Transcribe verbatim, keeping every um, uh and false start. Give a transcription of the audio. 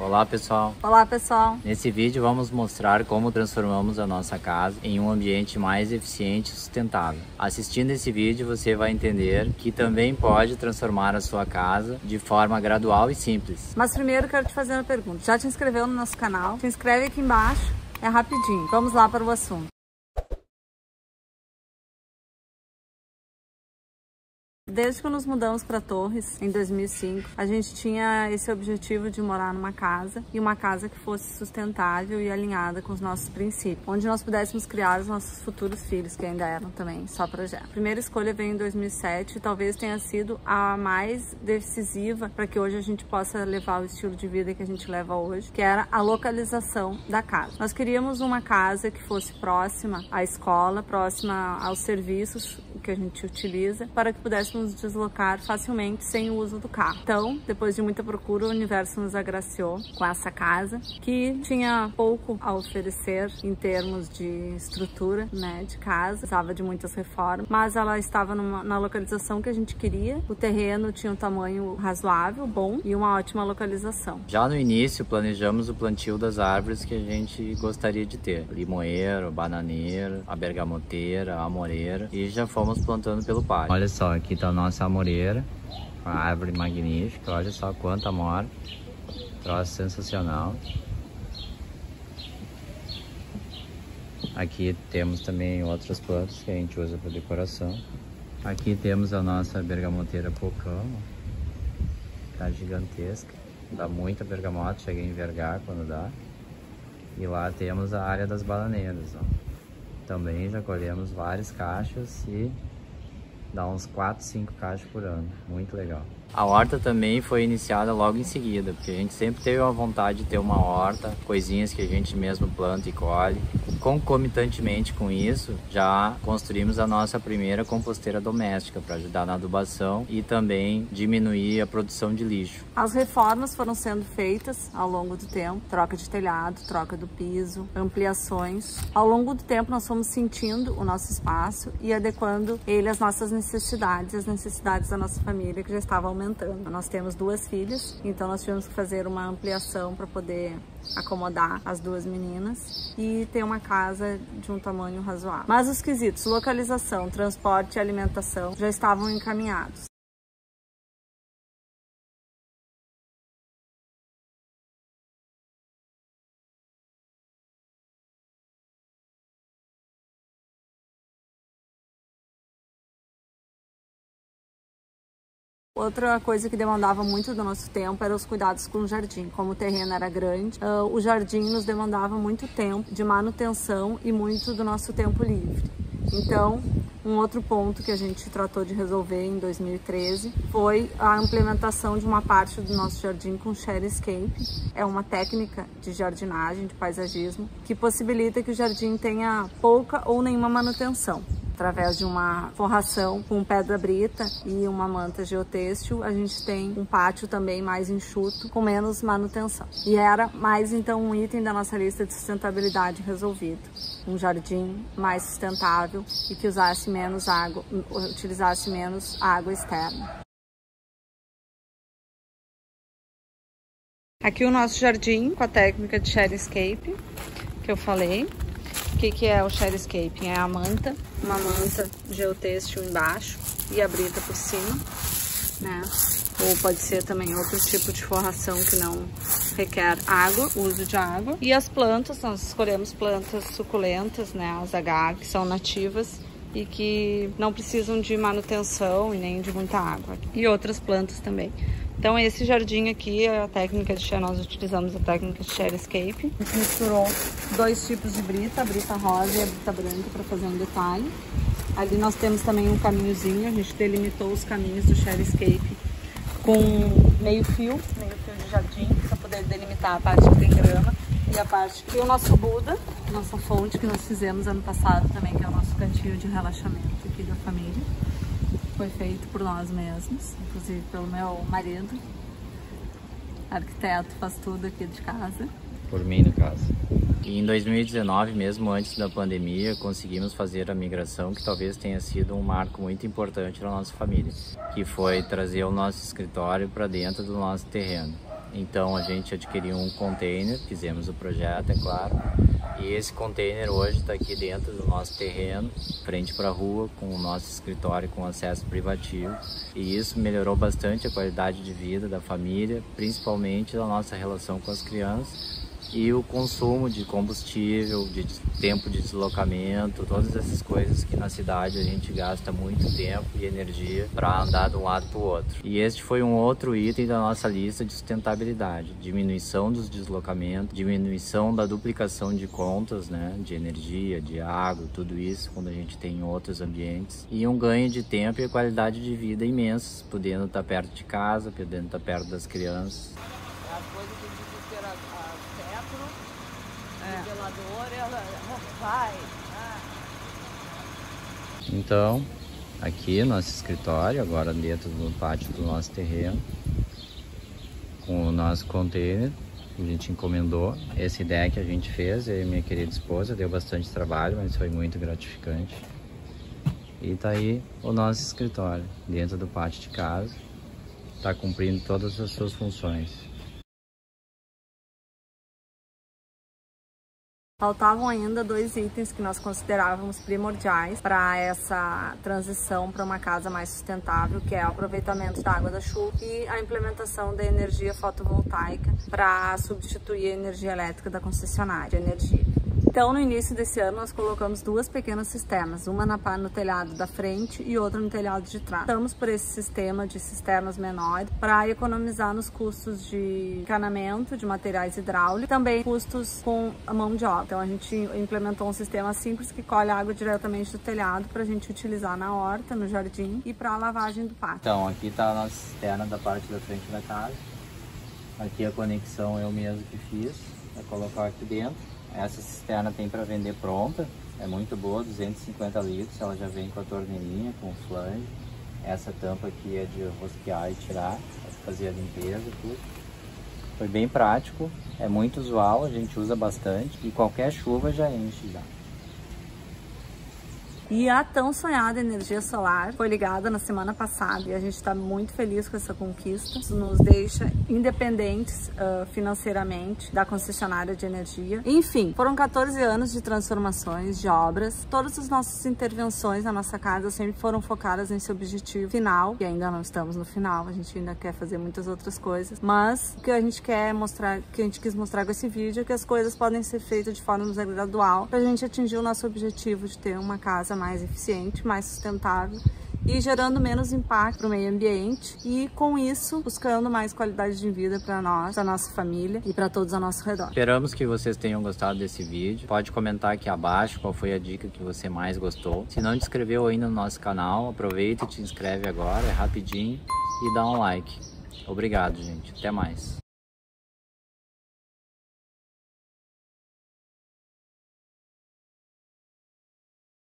Olá pessoal! Olá pessoal! Nesse vídeo vamos mostrar como transformamos a nossa casa em um ambiente mais eficiente e sustentável. Assistindo esse vídeo você vai entender que também pode transformar a sua casa de forma gradual e simples. Mas primeiro quero te fazer uma pergunta. Já te inscreveu no nosso canal? Se inscreve aqui embaixo, é rapidinho. Vamos lá para o assunto. Desde que nos mudamos para Torres, em dois mil e cinco, a gente tinha esse objetivo de morar numa casa, e uma casa que fosse sustentável e alinhada com os nossos princípios, onde nós pudéssemos criar os nossos futuros filhos, que ainda eram também só projeto. A primeira escolha veio em dois mil e sete e talvez tenha sido a mais decisiva para que hoje a gente possa levar o estilo de vida que a gente leva hoje, que era a localização da casa. Nós queríamos uma casa que fosse próxima à escola, próxima aos serviços que a gente utiliza, para que pudéssemos nos deslocar facilmente sem o uso do carro. Então, depois de muita procura, o universo nos agraciou com essa casa, que tinha pouco a oferecer em termos de estrutura, né, de casa, precisava de muitas reformas, mas ela estava numa, na localização que a gente queria. O terreno tinha um tamanho razoável, bom, e uma ótima localização. Já no início, planejamos o plantio das árvores que a gente gostaria de ter: limoeiro, bananeiro, a bergamoteira, a amoreira, e já fomos plantando pelo pátio. Olha só, aqui tá a nossa amoreira, uma árvore magnífica. Olha só quanta amora, troço sensacional. Aqui temos também outras plantas que a gente usa para decoração. Aqui temos a nossa bergamoteira pocão, tá gigantesca, dá muita bergamota, chega a envergar quando dá. E lá temos a área das bananeiras, ó. Também já colhemos várias caixas e dá uns quatro, cinco caixas por ano, muito legal. A horta também foi iniciada logo em seguida, porque a gente sempre teve a vontade de ter uma horta, coisinhas que a gente mesmo planta e colhe. Concomitantemente com isso, já construímos a nossa primeira composteira doméstica para ajudar na adubação e também diminuir a produção de lixo. As reformas foram sendo feitas ao longo do tempo, troca de telhado, troca do piso, ampliações. Ao longo do tempo nós fomos sentindo o nosso espaço e adequando ele às nossas necessidades, às necessidades da nossa família, que já estava aumentando. Nós temos duas filhas, então nós tivemos que fazer uma ampliação para poder acomodar as duas meninas e ter uma casa de um tamanho razoável. Mas os quesitos localização, transporte e alimentação já estavam encaminhados. Outra coisa que demandava muito do nosso tempo eram os cuidados com o jardim. Como o terreno era grande, uh, o jardim nos demandava muito tempo de manutenção e muito do nosso tempo livre. Então, um outro ponto que a gente tratou de resolver em dois mil e treze foi a implementação de uma parte do nosso jardim com xeriscape. É uma técnica de jardinagem, de paisagismo, que possibilita que o jardim tenha pouca ou nenhuma manutenção. Através de uma forração com pedra brita e uma manta geotêxtil, a gente tem um pátio também mais enxuto, com menos manutenção. E era mais então um item da nossa lista de sustentabilidade resolvido. Um jardim mais sustentável e que usasse menos água, utilizasse menos água externa. Aqui o nosso jardim com a técnica de xeriscape que eu falei. O que, que é o xeriscaping? É a manta, uma manta geotêxtil embaixo e a brita por cima, né? Ou pode ser também outro tipo de forração que não requer água, uso de água. E as plantas, nós escolhemos plantas suculentas, né? As agaves, que são nativas e que não precisam de manutenção e nem de muita água. E outras plantas também. Então esse jardim aqui, a técnica de nós utilizamos a técnica de xeriscape. A gente misturou dois tipos de brita, a brita rosa e a brita branca, para fazer um detalhe. Ali nós temos também um caminhozinho, a gente delimitou os caminhos do xeriscape com meio fio, meio fio de jardim, para poder delimitar a parte que tem grama e a parte que o nosso Buda, nossa fonte que nós fizemos ano passado também, que é o nosso cantinho de relaxamento aqui da família. Foi feito por nós mesmos, inclusive pelo meu marido, arquiteto, faz tudo aqui de casa. Por mim, no caso. E em dois mil e dezenove, mesmo antes da pandemia, conseguimos fazer a migração que talvez tenha sido um marco muito importante na nossa família, que foi trazer o nosso escritório para dentro do nosso terreno. Então a gente adquiriu um container, fizemos o projeto, é claro, e esse container hoje está aqui dentro do nosso terreno, frente para a rua, com o nosso escritório com acesso privativo, e isso melhorou bastante a qualidade de vida da família, principalmente da nossa relação com as crianças e o consumo de combustível, de tempo de deslocamento, todas essas coisas que na cidade a gente gasta muito tempo e energia para andar de um lado para o outro. E este foi um outro item da nossa lista de sustentabilidade, diminuição dos deslocamentos, diminuição da duplicação de contas, né, de energia, de água, tudo isso quando a gente tem em outros ambientes, e um ganho de tempo e qualidade de vida imensos, podendo estar perto de casa, podendo estar perto das crianças. As coisas que a gente espera, teto, é. nivelador, ela vai. Ah. Então, aqui nosso escritório, agora dentro do pátio do nosso terreno, com o nosso container que a gente encomendou. Esse deck a gente fez, eu e minha querida esposa, deu bastante trabalho, mas foi muito gratificante. E tá aí o nosso escritório, dentro do pátio de casa, tá cumprindo todas as suas funções. Faltavam ainda dois itens que nós considerávamos primordiais para essa transição para uma casa mais sustentável, que é o aproveitamento da água da chuva e a implementação da energia fotovoltaica para substituir a energia elétrica da concessionária de energia. Então, no início desse ano, nós colocamos duas pequenas cisternas, uma na, no telhado da frente e outra no telhado de trás. Estamos por esse sistema de cisternas menores para economizar nos custos de encanamento, de materiais hidráulicos, também custos com a mão de obra. Então, a gente implementou um sistema simples que colhe a água diretamente do telhado para a gente utilizar na horta, no jardim e para a lavagem do pátio. Então, aqui está a nossa cisterna da parte da frente da casa. Aqui a conexão eu mesmo que fiz, para colocar aqui dentro. Essa cisterna tem para vender pronta, é muito boa, duzentos e cinquenta litros, ela já vem com a torneirinha, com o flange. Essa tampa aqui é de rosquear e tirar, fazer a limpeza e tudo. Foi bem prático, é muito usual, a gente usa bastante e qualquer chuva já enche já. E a tão sonhada energia solar foi ligada na semana passada e a gente está muito feliz com essa conquista. Isso nos deixa independentes uh, financeiramente da concessionária de energia. Enfim, foram quatorze anos de transformações, de obras. Todas as nossas intervenções na nossa casa sempre foram focadas nesse objetivo final. E ainda não estamos no final, a gente ainda quer fazer muitas outras coisas. Mas o que a gente quer mostrar, que a gente quis mostrar com esse vídeo é que as coisas podem ser feitas de forma gradual para a gente atingir o nosso objetivo de ter uma casa mais eficiente, mais sustentável e gerando menos impacto para o meio ambiente e, com isso, buscando mais qualidade de vida para nós, para nossa família e para todos ao nosso redor. Esperamos que vocês tenham gostado desse vídeo. Pode comentar aqui abaixo qual foi a dica que você mais gostou. Se não te inscreveu ainda no nosso canal, aproveita e te inscreve agora, é rapidinho, e dá um like. Obrigado, gente. Até mais.